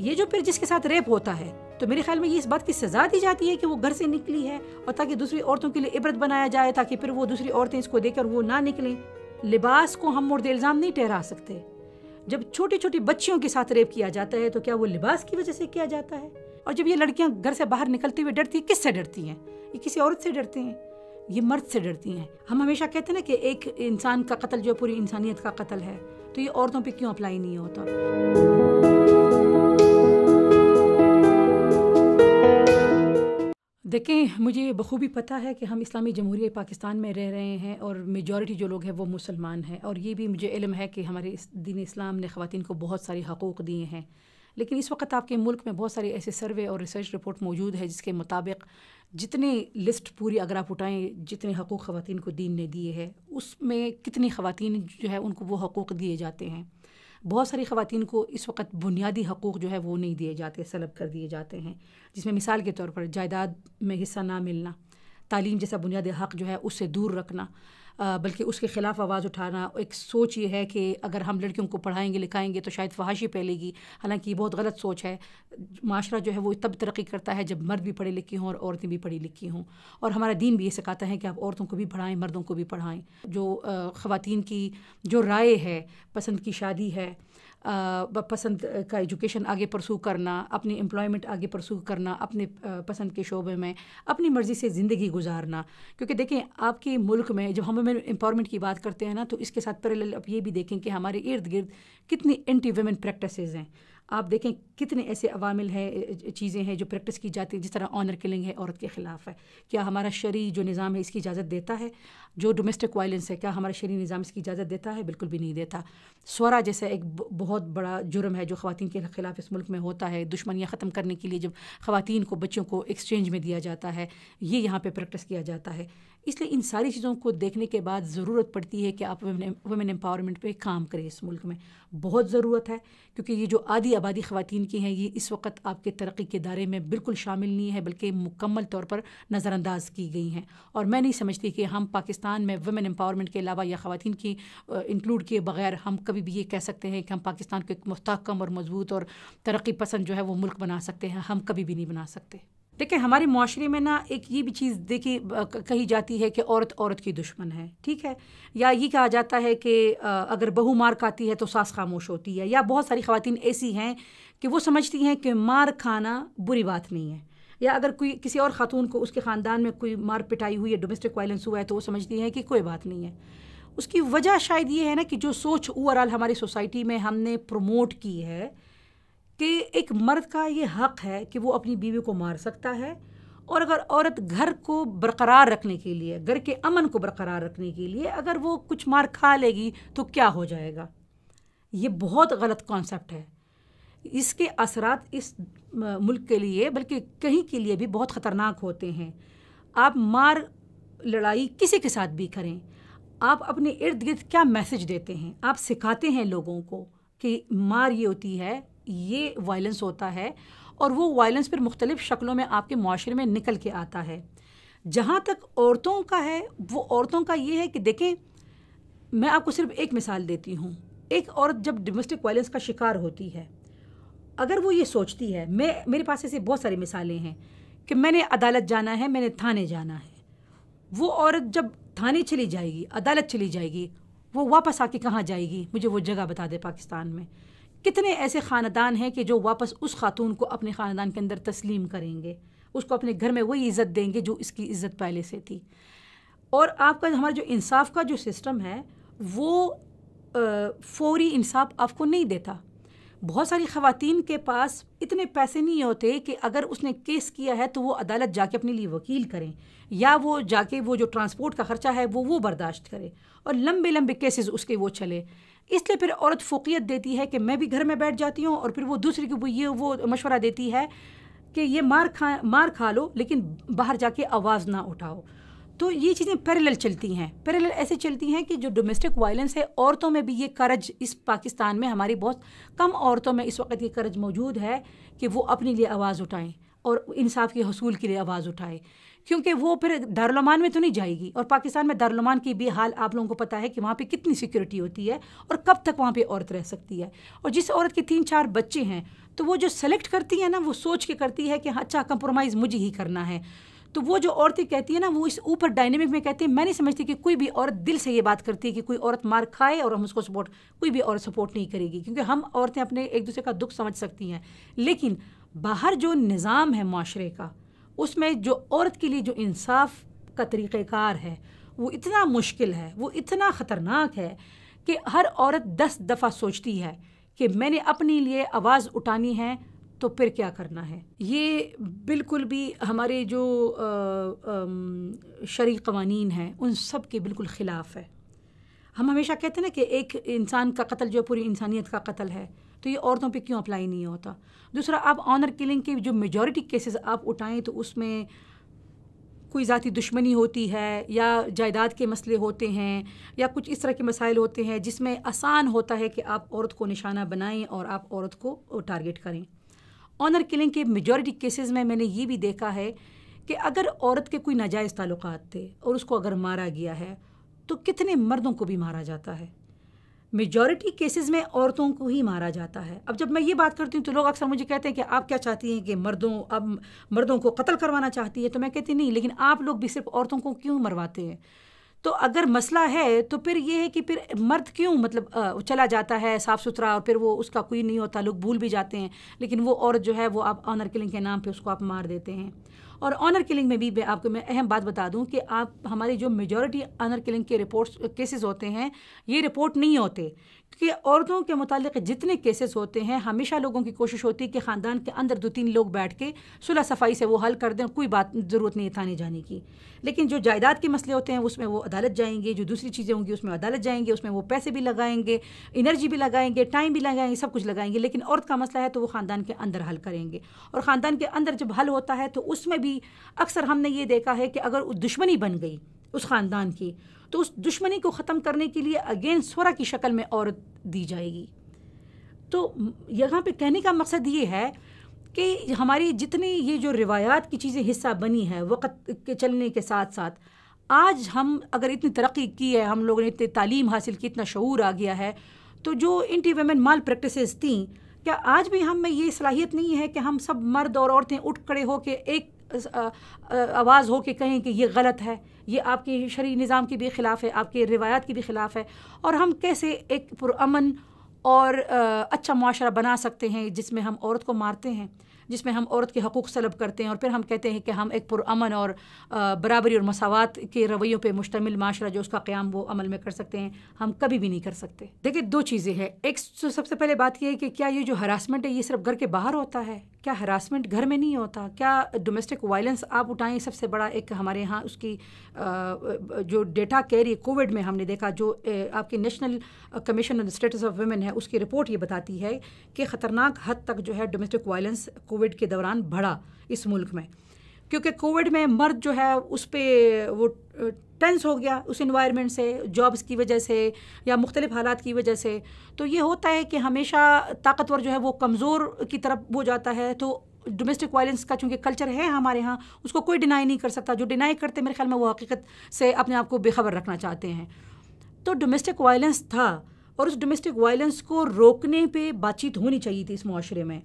ये जो फिर जिसके साथ रेप होता है, तो मेरे ख्याल में ये इस बात की सजा दी जाती है कि वो घर से निकली है, और ताकि दूसरी औरतों के लिए इबरत बनाया जाए, ताकि फिर वो दूसरी औरतें इसको देखकर वो ना निकलें। लिबास को हम मुर्द इल्ज़ाम नहीं ठहरा सकते। जब छोटी छोटी बच्चियों के साथ रेप किया जाता है तो क्या वो लिबास की वजह से किया जाता है? और जब ये लड़कियाँ घर से बाहर निकलते हुए डरती हैं, किससे डरती हैं? ये किसी औरत से डरती हैं, ये मर्द से डरती हैं। हम हमेशा कहते हैं ना कि एक इंसान का कत्ल जो पूरी इंसानियत का कत्ल है, तो ये औरतों पर क्यों अप्लाई नहीं होता? देखें, मुझे बखूबी पता है कि हम इस्लामी जमहूरिया पाकिस्तान में रह रहे हैं और मेजॉरिटी जो लोग हैं वो मुसलमान हैं, और ये भी मुझे इल्म है कि हमारे इस दीन इस्लाम ने ख़वातीन को बहुत सारे हकूक़ दिए हैं। लेकिन इस वक्त आपके मुल्क में बहुत सारे ऐसे सर्वे और रिसर्च रिपोर्ट मौजूद है जिसके मुताबिक जितने लिस्ट पूरी अगर आप उठाएँ, जितने हकूक़ ख़वातीन को दीन ने दिए हैं, उसमें कितनी ख़वातीन जो है उनको वो हकूक़ दिए जाते हैं। बहुत सारी ख़वातीन को इस वक्त बुनियादी हकूक़ जो है वो नहीं दिए जाते, सलब कर दिए जाते हैं, जिसमें मिसाल के तौर पर जायदाद में हिस्सा ना मिलना, तालीम जैसा बुनियादी हक़ जो है उससे दूर रखना, बल्कि उसके ख़िलाफ़ आवाज़ उठाना। एक सोच ये है कि अगर हम लड़कियों को पढ़ाएंगे लिखाएंगे तो शायद फहाशी फैलेगी, हालांकि ये बहुत गलत सोच है। माशरा जो है वो तब तरक्की करता है जब मर्द भी पढ़े लिखे हों और औरतें भी पढ़ी लिखी हों, और हमारा दीन भी ये सिखाता है कि आप औरतों को भी पढ़ाएँ, मर्दों को भी पढ़ाएँ। जो ख़वातीन की जो राय है, पसंद की शादी है, पसंद का एजुकेशन आगे परसू करना, अपनी एम्प्लॉयमेंट आगे परसू करना, अपने पसंद के शोबे में अपनी मर्ज़ी से ज़िंदगी गुजारना। क्योंकि देखें, आपके मुल्क में जब हम एम्पावरमेंट की बात करते हैं ना, तो इसके साथ पैरेलल आप ये भी देखें कि हमारे इर्द गिर्द कितनी एंटी वुमेन प्रैक्टिसेस हैं। आप देखें कितने ऐसे अवामिल हैं, चीज़ें हैं जो प्रैक्टिस की जाती है, जिस तरह ऑनर किलिंग है, औरत के ख़िलाफ़ है। क्या हमारा शरी जो निज़ाम है इसकी इजाज़त देता है? जो डोमेस्टिक वायलेंस है, क्या हमारा शरी निज़ाम इसकी इजाज़त देता है? बिल्कुल भी नहीं देता। स्वरा जैसा एक बहुत बड़ा जुर्म है जो ख़वातीन के ख़िलाफ़ इस मुल्क में होता है। दुश्मनियाँ ख़त्म करने के लिए जब ख़वातीन को, बच्चों को एक्सचेंज में दिया जाता है, ये यहाँ पर प्रैक्टिस किया जाता है। इसलिए इन सारी चीज़ों को देखने के बाद ज़रूरत पड़ती है कि आप वुमेन एम्पावरमेंट पे काम करें। इस मुल्क में बहुत ज़रूरत है, क्योंकि ये जो आधी आबादी ख़वातीन की हैं, ये इस वक्त आपके तरक्की के दायरे में बिल्कुल शामिल नहीं है, बल्कि मुकम्मल तौर पर नज़रअंदाज की गई हैं। और मैं नहीं समझती कि हम पाकिस्तान में वुमेन एम्पावरमेंट के अलावा या ख़वातीन की इंक्लूड किए बग़ैर हम कभी भी ये कह सकते हैं कि हम पाकिस्तान को एक मुस्तहकम और मजबूत और तरक्की पसंद जो है वो मुल्क बना सकते हैं। हम कभी भी नहीं बना सकते। देखिए, हमारे माशरे में ना एक ये भी चीज़ देखी कही जाती है कि औरत औरत की दुश्मन है, ठीक है, या ये कहा जाता है कि अगर बहू मार खाती है तो सास खामोश होती है, या बहुत सारी ख़वातीन ऐसी हैं कि वो समझती हैं कि मार खाना बुरी बात नहीं है, या अगर कोई किसी और ख़ातून को उसके ख़ानदान में कोई मार पिटाई हुई है, डोमेस्टिक वायलेंस हुआ है, तो वो समझती हैं कि कोई बात नहीं है। उसकी वजह शायद ये है ना कि जो सोच ओवरऑल हमारी सोसाइटी में हमने प्रमोट की है कि एक मर्द का ये हक़ है कि वो अपनी बीवी को मार सकता है, और अगर औरत घर को बरकरार रखने के लिए, घर के अमन को बरकरार रखने के लिए अगर वो कुछ मार खा लेगी तो क्या हो जाएगा। ये बहुत गलत कॉन्सेप्ट है। इसके असरात इस मुल्क के लिए, बल्कि कहीं के लिए भी बहुत ख़तरनाक होते हैं। आप मार लड़ाई किसी के साथ भी करें, आप अपने इर्द गिर्द क्या मैसेज देते हैं? आप सिखाते हैं लोगों को कि मार ये होती है, ये वायलेंस होता है, और वो वायलेंस फिर मुख्तलिफ़ शक्लों में आपके माशरे में निकल के आता है। जहाँ तक औरतों का है, वो औरतों का ये है कि देखें, मैं आपको सिर्फ एक मिसाल देती हूँ। एक औरत जब डोमेस्टिक वायलेंस का शिकार होती है, अगर वो ये सोचती है, मेरे पास ऐसी बहुत सारी मिसालें हैं कि मैंने अदालत जाना है, मैंने थाने जाना है, वो औरत जब थाने चली जाएगी, अदालत चली जाएगी, वो वापस आके कहाँ जाएगी? मुझे वो जगह बता दे। पाकिस्तान में कितने ऐसे ख़ानदान हैं कि जो वापस उस खातून को अपने ख़ानदान के अंदर तस्लीम करेंगे, उसको अपने घर में वही इज़्ज़त देंगे जो इसकी इज़्ज़त पहले से थी। और आपका, हमारा जो इंसाफ का जो सिस्टम है, वो फ़ौरी इंसाफ आपको नहीं देता। बहुत सारी ख़वातीन के पास इतने पैसे नहीं होते कि अगर उसने केस किया है तो वो अदालत जाके अपने लिए वकील करें, या वो जाके वो जो ट्रांसपोर्ट का ख़र्चा है वो बर्दाश्त करे, और लंबे लंबे केसेस उसके वो चले। इसलिए फिर औरत फोकियत देती है कि मैं भी घर में बैठ जाती हूँ, और फिर वो दूसरे को वो मशवरा देती है कि ये मार खा लो, लेकिन बाहर जाके आवाज़ ना उठाओ। तो ये चीज़ें पैरेलल चलती हैं। पैरेलल ऐसे चलती हैं कि जो डोमेस्टिक वायलेंस है औरतों में भी, ये करज इस पाकिस्तान में हमारी बहुत कम औरतों में इस वक्त ये करज मौजूद है कि वो अपने लिए आवाज़ उठाएं, और इंसाफ के हसूल के लिए आवाज़ उठाए, क्योंकि वो फिर दारुलमान में तो नहीं जाएगी। और पाकिस्तान में दारुलमान की भी हाल आप लोगों को पता है कि वहाँ पे कितनी सिक्योरिटी होती है और कब तक वहाँ पे औरत रह सकती है। और जिस औरत के 3-4 बच्चे हैं तो वो जो सेलेक्ट करती है ना, वो सोच के करती है कि अच्छा कंप्रोमाइज़ मुझे ही करना है। तो वो जो औरतें कहती है ना, वो इस ऊपर डायनेमिक में कहती है। मैं नहीं समझती कि कोई भी औरत दिल से ये बात करती है कि कोई औरत मार खाए और हम उसको सपोर्ट, कोई भी औरत सपोर्ट नहीं करेगी, क्योंकि हम औरतें अपने एक दूसरे का दुख समझ सकती हैं। लेकिन बाहर जो निज़ाम है माशरे का, उसमें जो औरत के लिए जो इंसाफ का तरीक़ाकार है वो इतना मुश्किल है, वो इतना ख़तरनाक है कि हर औरत 10 दफ़ा सोचती है कि मैंने अपने लिए आवाज़ उठानी है तो फिर क्या करना है। ये बिल्कुल भी हमारे जो शरई क़वानीन हैं उन सब के बिल्कुल ख़िलाफ़ है। हम हमेशा कहते हैं ना कि एक इंसान का कत्ल जो पूरी इंसानियत का कत्ल है, तो ये औरतों पे क्यों अप्लाई नहीं होता। दूसरा, आप ऑनर किलिंग के जो मेजॉरिटी केसेस आप उठाएं तो उसमें कोई ज़ाती दुश्मनी होती है या जायदाद के मसले होते हैं या कुछ इस तरह के मसाइल होते हैं जिसमें आसान होता है कि आप औरत को निशाना बनाएं और आप औरत को टारगेट करें। ऑनर किलिंग के मेजॉरिटी केसेस में मैंने ये भी देखा है कि अगर औरत के कोई नाजायज़ ताल्लुकात थे और उसको अगर मारा गया है तो कितने मर्दों को भी मारा जाता है। मेजॉरिटी केसेस में औरतों को ही मारा जाता है। अब जब मैं ये बात करती हूँ तो लोग अक्सर मुझे कहते हैं कि आप क्या चाहती हैं कि मर्दों को कत्ल करवाना चाहती है। तो मैं कहती नहीं, लेकिन आप लोग भी सिर्फ औरतों को क्यों मरवाते हैं। तो अगर मसला है तो फिर ये है कि फिर मर्द क्यों चला जाता है साफ़ सुथरा और फिर वो उसका कोई नहीं होता, लोग भूल भी जाते हैं, लेकिन वो औरत जो है वो आप ऑनर किलिंग के नाम पे उसको आप मार देते हैं। और ऑनर किलिंग में भी मैं अहम बात बता दूं कि आप हमारे जो मेजॉरिटी ऑनर किलिंग के रिपोर्ट्स केसेस होते हैं ये रिपोर्ट नहीं होते, क्योंकि औरतों के मुतालिक जितने केसेस होते हैं हमेशा लोगों की कोशिश होती है कि ख़ानदान के अंदर 2-3 लोग बैठ के सुलह सफाई से वो हल कर दें, कोई बात ज़रूरत नहीं थाने जाने की। लेकिन जो जायदाद के मसले होते हैं उसमें वो अदालत जाएंगे, जो दूसरी चीज़ें होंगी उसमें अदालत जाएंगे, उसमें वो पैसे भी लगाएंगे, एनर्जी भी लगाएंगे, टाइम भी लगाएंगे, सब कुछ लगाएंगे, लेकिन औरत का मसला है तो वो ख़ानदान के अंदर हल करेंगे। और ख़ानदान के अंदर जब हल होता है तो उसमें भी अक्सर हमने ये देखा है कि अगर दुश्मनी बन गई उस ख़ानदान की तो उस दुश्मनी को ख़त्म करने के लिए अगेन सोरा की शक्ल में औरत दी जाएगी। तो यहाँ पे कहने का मकसद ये है कि हमारी जितनी ये जो रिवायात की चीज़ें हिस्सा बनी है वक्त के चलने के साथ साथ, आज हम अगर इतनी तरक्की की है, हम लोगों ने इतनी तालीम हासिल की, इतना शऊर आ गया है, तो जो एंटी वेमेन माल प्रैक्टिसेस थी, क्या आज भी हम में ये सलाहियत नहीं है कि हम सब मर्द और औरतें उठ खड़े हो के एक आवाज़ हो के कहें कि ये गलत है, ये आपके शरई निज़ाम के भी ख़िलाफ़ है, आपके रिवायात के भी ख़िलाफ़ है, और हम कैसे एक पुरअमन और अच्छा मुआशरा बना सकते हैं जिसमें हम औरत को मारते हैं, जिसमें हम औरत के हकूक़ सलब करते हैं, और फिर हम कहते हैं कि हम एक पुरअमन और बराबरी और मसावात के रवैयों पे मुश्तमिल माशरा जो उसका क़याम वो अमल में कर सकते हैं। हम कभी भी नहीं कर सकते। देखिए, दो चीज़ें हैं। एक, सबसे पहले बात यह है कि क्या ये जो हरासमेंट है ये सिर्फ घर के बाहर होता है? क्या हरासमेंट घर में नहीं होता? क्या डोमेस्टिक वायलेंस आप उठाएं, सबसे बड़ा एक हमारे यहाँ उसकी जो डेटा कह रही है, कोविड में हमने देखा, जो आपकी national commission on status of women है उसकी रिपोर्ट ये बताती है कि ख़तरनाक हद तक जो है डोमेस्टिक वायलेंस कोविड के दौरान बढ़ा इस मुल्क में, क्योंकि कोविड में मर्द जो है उस पर वो टेंस हो गया उस इन्वायरमेंट से, जॉब्स की वजह से या मुख्तलिफ हालात की वजह से। तो ये होता है कि हमेशा ताकतवर जो है वो कमज़ोर की तरफ हो जाता है। तो डोमेस्टिक वायलेंस का चूँकि कल्चर है हमारे यहाँ, उसको कोई डिनाई नहीं कर सकता। जो डिनाई करते मेरे ख्याल में वो हकीकत से अपने आप को बेखबर रखना चाहते हैं। तो डोमेस्टिक वायलेंस था और उस डोमेस्टिक वायलेंस को रोकने पर बातचीत होनी चाहिए थी इस माशरे में।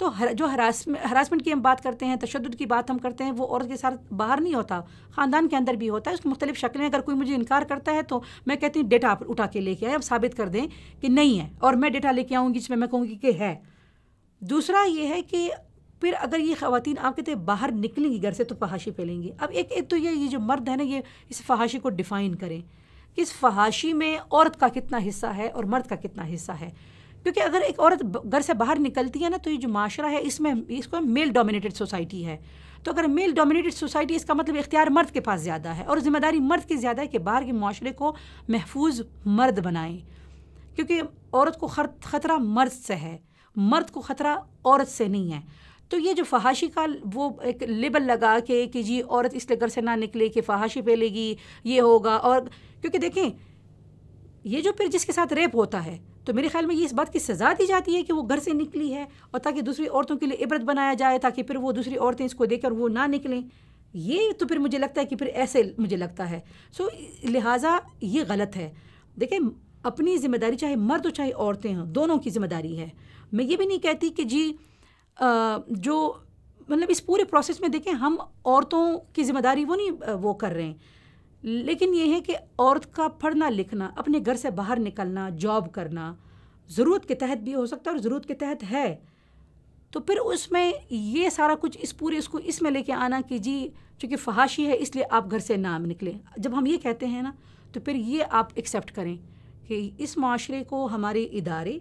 तो जो हरासमेंट की हम बात करते हैं, तशद्दुद की बात हम करते हैं, वो औरत के साथ बाहर नहीं होता, ख़ानदान के अंदर भी होता है, उसकी मुख्तलिफ शक्लें। अगर कोई मुझे इनकार करता है तो मैं कहती हूँ डेटा आप उठा के लेके आए, अब साबित कर दें कि नहीं है, और मैं डेटा लेके आऊँगी जिसमें मैं कहूँगी कि है। दूसरा ये है कि फिर अगर ये ख़वातीन आपके तो बाहर निकलेंगी घर से तो फहाशी फैलेंगी। अब एक तो ये जो मर्द है ना, ये इस फहाशी को डिफ़ाइन करें कि इस फहाशी में औरत का कितना हिस्सा है और मर्द का कितना हिस्सा है। क्योंकि अगर एक औरत घर से बाहर निकलती है ना, तो ये जो माशरा है इसमें इसको मेल डोमिनेटेड सोसाइटी है। तो अगर मेल डोमिनेटेड सोसाइटी, इसका मतलब इख्तियार मर्द के पास ज़्यादा है और ज़िम्मेदारी मर्द की ज़्यादा है कि बाहर के माशरे को महफूज मर्द बनाएं, क्योंकि औरत को ख़तरा मर्द से है, मर्द को ख़तरा औरत से नहीं है। तो ये जो फहाशी का वो एक लेबल लगा के कि जी औरत इसलिए घर से ना निकले कि फहाशी फैलेगी, ये होगा। और क्योंकि देखें, ये जो फिर जिसके साथ रेप होता है, तो मेरे ख्याल में ये इस बात की सज़ा दी जाती है कि वो घर से निकली है, और ताकि दूसरी औरतों के लिए इबरत बनाया जाए, ताकि फिर वो दूसरी औरतें इसको देखकर वो ना निकलें। ये तो फिर मुझे लगता है कि फिर ऐसे मुझे लगता है, सो लिहाजा ये गलत है। देखिए, अपनी ज़िम्मेदारी चाहे मर्द हो चाहे औरतें हों, दोनों की ज़िम्मेदारी है। मैं ये भी नहीं कहती कि जी जो मतलब इस पूरे प्रोसेस में देखें हम औरतों की ज़िम्मेदारी वो नहीं वो कर रहे हैं, लेकिन ये है कि औरत का पढ़ना लिखना, अपने घर से बाहर निकलना, जॉब करना ज़रूरत के तहत भी हो सकता है और ज़रूरत के तहत है, तो फिर उसमें ये सारा कुछ इस पूरे इसको इसमें लेके आना कि जी चूँकि फहाशी है इसलिए आप घर से ना निकलें, जब हम ये कहते हैं ना, तो फिर ये आप एक्सेप्ट करें कि इस माशरे को हमारे इदारे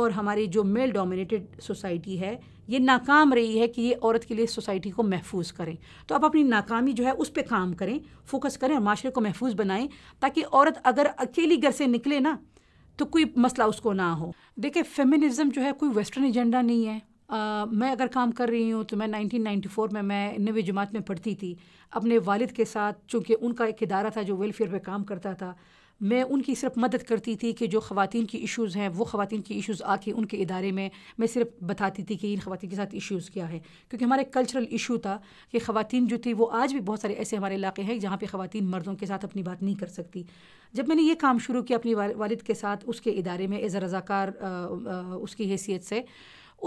और हमारी जो मेल डोमिनेटेड सोसाइटी है ये नाकाम रही है कि ये औरत के लिए सोसाइटी को महफूज करें। तो आप अपनी नाकामी जो है उस पे काम करें, फोकस करें और माशरे को महफूज बनाएं, ताकि औरत अगर अकेली घर से निकले ना तो कोई मसला उसको ना हो। देखिए, फेमिनिज़म जो है कोई वेस्टर्न एजेंडा नहीं है। मैं अगर काम कर रही हूँ तो मैं 1994 में मैं 9वीं जमात में पढ़ती थी, अपने वालिद के साथ, चूँकि उनका एक इदारा था जो वेलफेयर पर काम करता था, मैं उनकी सिर्फ मदद करती थी कि जो ख़वातीन की इश्यूज़ हैं वो ख़वातीन की इश्यूज़ आके उनके इदारे में मैं सिर्फ बताती थी कि इन ख़वातीन के साथ इश्यूज़ क्या है, क्योंकि हमारे कल्चरल इशू था कि ख़वातीन जो थी वो आज भी बहुत सारे ऐसे हमारे इलाके हैं जहाँ पे ख़वातीन मर्दों के साथ अपनी बात नहीं कर सकती। जब मैंने ये काम शुरू किया अपने वालिद के साथ उसके इदारे में एज़ अ रज़ाकार उसकी हैसियत से,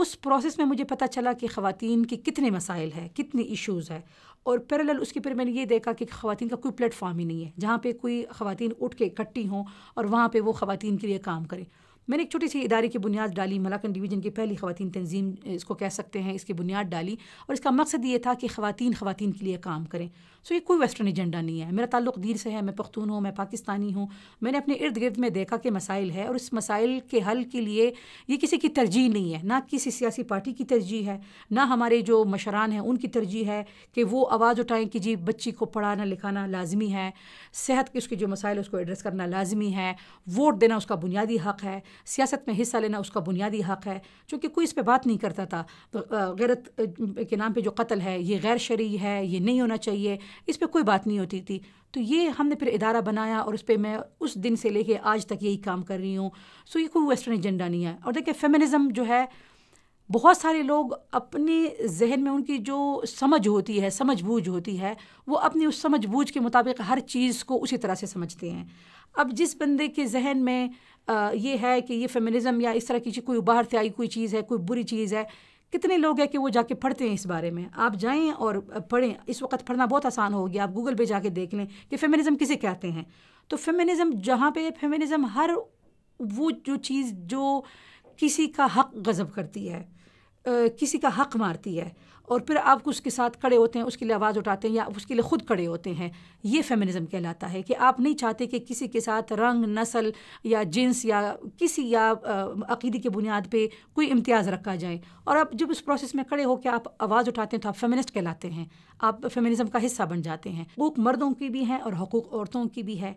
उस प्रोसेस में मुझे पता चला कि ख़वातीन के कितने मसाइल हैं, कितने इश्यूज़ हैं, और पैरेलल उसके फिर मैंने ये देखा कि ख़वातीन का कोई प्लेटफॉर्म ही नहीं है जहाँ पे कोई ख़वातीन उठ के इकट्ठी हों और वहाँ पे वो ख़वातीन के लिए काम करें। मैंने एक छोटी सी इदारे की बुनियाद डाली, मलाकन डिवीज़न की पहली ख़वातीन तंजीम इसको कह सकते हैं, इसकी बुनियाद डाली, और इसका मकसद ये था कि ख़वातीन के लिए काम करें। सो ये कोई वेस्टर्न एजेंडा नहीं है। मेरा ताल्लुक़ दीर से है, मैं पख्तून हूँ, मैं पाकिस्तानी हूँ। मैंने अपने इर्द गिर्द में देखा कि मसाइल है और इस मसाइल के हल के लिए ये किसी की तरजीह नहीं है, ना किसी सियासी पार्टी की तरजीह है, ना हमारे जो मशरान हैं उनकी तरजीह है कि वो आवाज़ उठाएँ कि जी बच्ची को पढ़ाना लिखाना लाजमी है, सेहत के उसके जो मसाइल उसको एड्रेस करना लाजमी है, वोट देना उसका बुनियादी हक़ है, सियासत में हिस्सा लेना उसका बुनियादी हक़ है। चूँकि कोई इस पर बात नहीं करता था, गैरत के नाम पे जो कत्ल है ये गैर शरई है, ये नहीं होना चाहिए, इस पर कोई बात नहीं होती थी। तो ये हमने फिर इदारा बनाया और उस पर मैं उस दिन से लेके आज तक यही काम कर रही हूँ। सो ये कोई वेस्टर्न एजेंडा नहीं है। और देखिए, फेमिनिज़म जो है बहुत सारे लोग अपने जहन में उनकी जो समझ होती है, समझ बूझ होती है, वो अपनी उस समझ बूझ के मुताबिक हर चीज़ को उसी तरह से समझते हैं। अब जिस बंदे के जहन में ये है कि ये फेमिनिज़म या इस तरह की कोई बाहर से आई कोई चीज़ है, कोई बुरी चीज़ है, कितने लोग हैं कि वो जाके पढ़ते हैं इस बारे में। आप जाएं और पढ़ें, इस वक्त पढ़ना बहुत आसान हो गया, आप गूगल पे जाके देख लें कि फेमिनिज़म किसे कहते हैं। तो फेमिनिज़म जहाँ पे फेमिनिज़म हर वो जो चीज़ जो किसी का हक गज़ब करती है, किसी का हक मारती है और फिर आप उसके साथ खड़े होते हैं, उसके लिए आवाज़ उठाते हैं या उसके लिए ख़ुद खड़े होते हैं, ये फेमिनिज़म कहलाता है। कि आप नहीं चाहते कि किसी के साथ रंग, नस्ल या जिन्स या किसी या अक़ीदे की बुनियाद पे कोई इम्तियाज़ रखा जाए, और आप जब उस प्रोसेस में खड़े होकर आप आवाज़ उठाते हैं तो आप फेमिनिस्ट कहलाते हैं, आप फेमिनिज़म का हिस्सा बन जाते हैं। हकूक़ मर्दों की भी हैं और हकूक़ औरतों की भी है,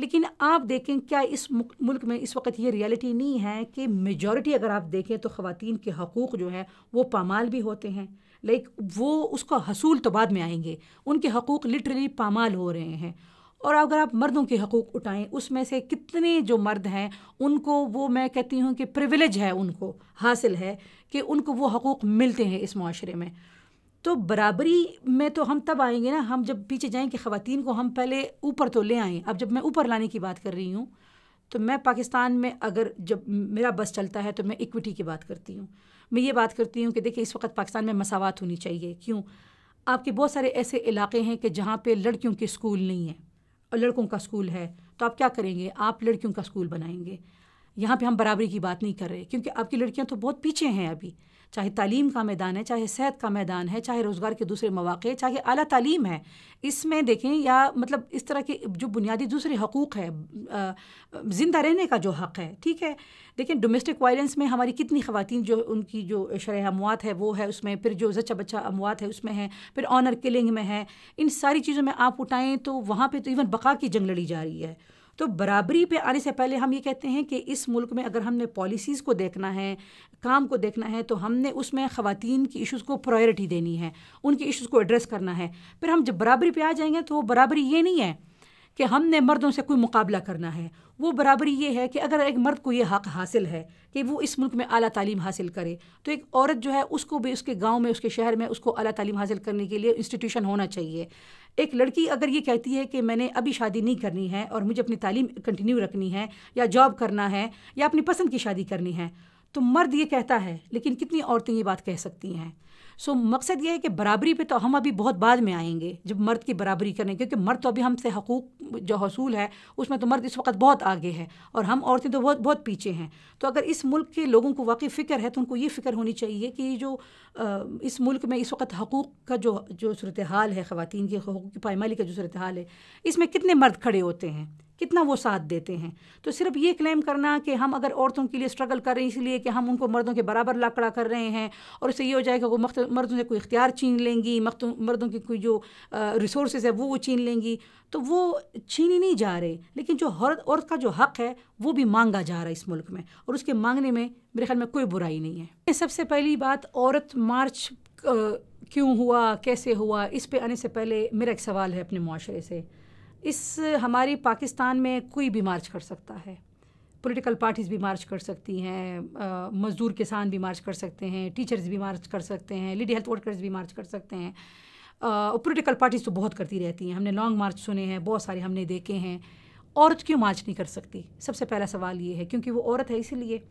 लेकिन आप देखें क्या इस मुल्क में इस वक्त ये रियलिटी नहीं है कि मेजॉरिटी अगर आप देखें तो ख़वातीन के हकूक़ जो है वो पामाल भी होते हैं। लाइक वो उसका हसूल तो बाद में आएंगे, उनके हकूक़ लिटरली पामाल हो रहे हैं। और अगर आप मर्दों के हकूक़ उठाएं, उसमें से कितने जो मर्द हैं उनको वो मैं कहती हूँ कि प्रिविलेज है, उनको हासिल है कि उनको वो हकूक़ मिलते हैं इस माशरे में। तो बराबरी में तो हम तब आएंगे ना, हम जब पीछे जाएं कि ख़वातीन को हम पहले ऊपर तो ले आएं। अब जब मैं ऊपर लाने की बात कर रही हूँ तो मैं पाकिस्तान में अगर जब मेरा बस चलता है तो मैं इक्विटी की बात करती हूँ। मैं ये बात करती हूँ कि देखिए, इस वक्त पाकिस्तान में मसावत होनी चाहिए। क्यों? आपके बहुत सारे ऐसे इलाके हैं कि जहाँ पर लड़कियों के स्कूल नहीं है और लड़कों का स्कूल है, तो आप क्या करेंगे? आप लड़कियों का स्कूल बनाएंगे। यहाँ पे हम बराबरी की बात नहीं कर रहे, क्योंकि आपकी लड़कियाँ तो बहुत पीछे हैं अभी, चाहे तालीम का मैदान है, चाहे सेहत का मैदान है, चाहे रोज़गार के दूसरे मौाक़े, चाहे आला तालीम है, इसमें देखें, या मतलब इस तरह के जो बुनियादी दूसरे हकूक़ है, ज़िंदा रहने का जो हक़ है, ठीक है। देखें, डोमेस्टिक वायलेंस में हमारी कितनी ख़वातीन जो उनकी जो शरह अमवात है वो है उसमें, फिर जो जच्चा बच्चा अमवात है उसमें है, फिर ऑनर किलिंग में है। इन सारी चीज़ों में आप उठाएँ तो वहाँ पर तो इवन बका की जंग लड़ी जा रही है। तो बराबरी पे आने से पहले हम ये कहते हैं कि इस मुल्क में अगर हमने पॉलिसीज़ को देखना है, काम को देखना है, तो हमने उसमें ख़वातीन की इश्यूज़ को प्रायोरिटी देनी है, उनके इश्यूज़ को एड्रेस करना है। फिर हम जब बराबरी पे आ जाएंगे तो वो बराबरी ये नहीं है कि हमने मर्दों से कोई मुकाबला करना है। वो बराबरी ये है कि अगर एक मर्द को ये हक़ हासिल है कि वो इस मुल्क में आला तालीम हासिल करे, तो एक औरत जो है उसको भी उसके गांव में, उसके शहर में उसको आला तालीम हासिल करने के लिए इंस्टीट्यूशन होना चाहिए। एक लड़की अगर ये कहती है कि मैंने अभी शादी नहीं करनी है और मुझे अपनी तालीम कंटिन्यू रखनी है या जॉब करना है या अपनी पसंद की शादी करनी है, तो मर्द ये कहता है, लेकिन कितनी औरतें ये बात कह सकती हैं। सो मकसद ये है कि बराबरी पे तो हम अभी बहुत बाद में आएंगे जब मर्द की बराबरी करें, क्योंकि मर्द तो अभी हमसे हकूक़ जो हसूल है उसमें तो मर्द इस वक्त बहुत आगे है और हम औरतें तो बहुत बहुत पीछे हैं। तो अगर इस मुल्क के लोगों को वाकई फ़िक्र है तो उनको ये फ़िक्र होनी चाहिए कि जो इस मुल्क में इस वक्त हकूक़ का जो सूरत हाल है, ख़वातीन के हकूक़ की पायमाली का जो सूरत हाल है, इसमें कितने मर्द खड़े होते हैं, कितना वो साथ देते हैं। तो सिर्फ ये क्लेम करना कि हम अगर औरतों के लिए स्ट्रगल कर रहे हैं इसलिए कि हम उनको मर्दों के बराबर ला खड़ा कर रहे हैं और इससे ये हो जाएगा वो मर्दों से कोई इख्तियार छीन लेंगी, मर्दों की कोई जो रिसोर्सेज है वो छीन लेंगी, तो वो छीनी नहीं जा रहे, लेकिन जो औरत का जो हक़ है वो भी मांगा जा रहा है इस मुल्क में। और उसके मांगने में मेरे ख्याल में कोई बुराई नहीं है। सबसे पहली बात, औरत मार्च क्यों हुआ, कैसे हुआ, इस पर आने से पहले मेरा एक सवाल है अपने माशरे से। इस हमारे पाकिस्तान में कोई भी मार्च कर सकता है, पॉलिटिकल पार्टीज़ भी मार्च कर सकती हैं, मज़दूर किसान भी मार्च कर सकते हैं, टीचर्स भी मार्च कर सकते हैं, लेडी हेल्थ वर्कर्स भी मार्च कर सकते हैं। पॉलिटिकल पार्टीज़ तो बहुत करती रहती हैं, हमने लॉन्ग मार्च सुने हैं, बहुत सारे हमने देखे हैं। औरत क्यों मार्च नहीं कर सकती? सबसे पहला सवाल ये है। क्योंकि वो औरत है इसीलिए।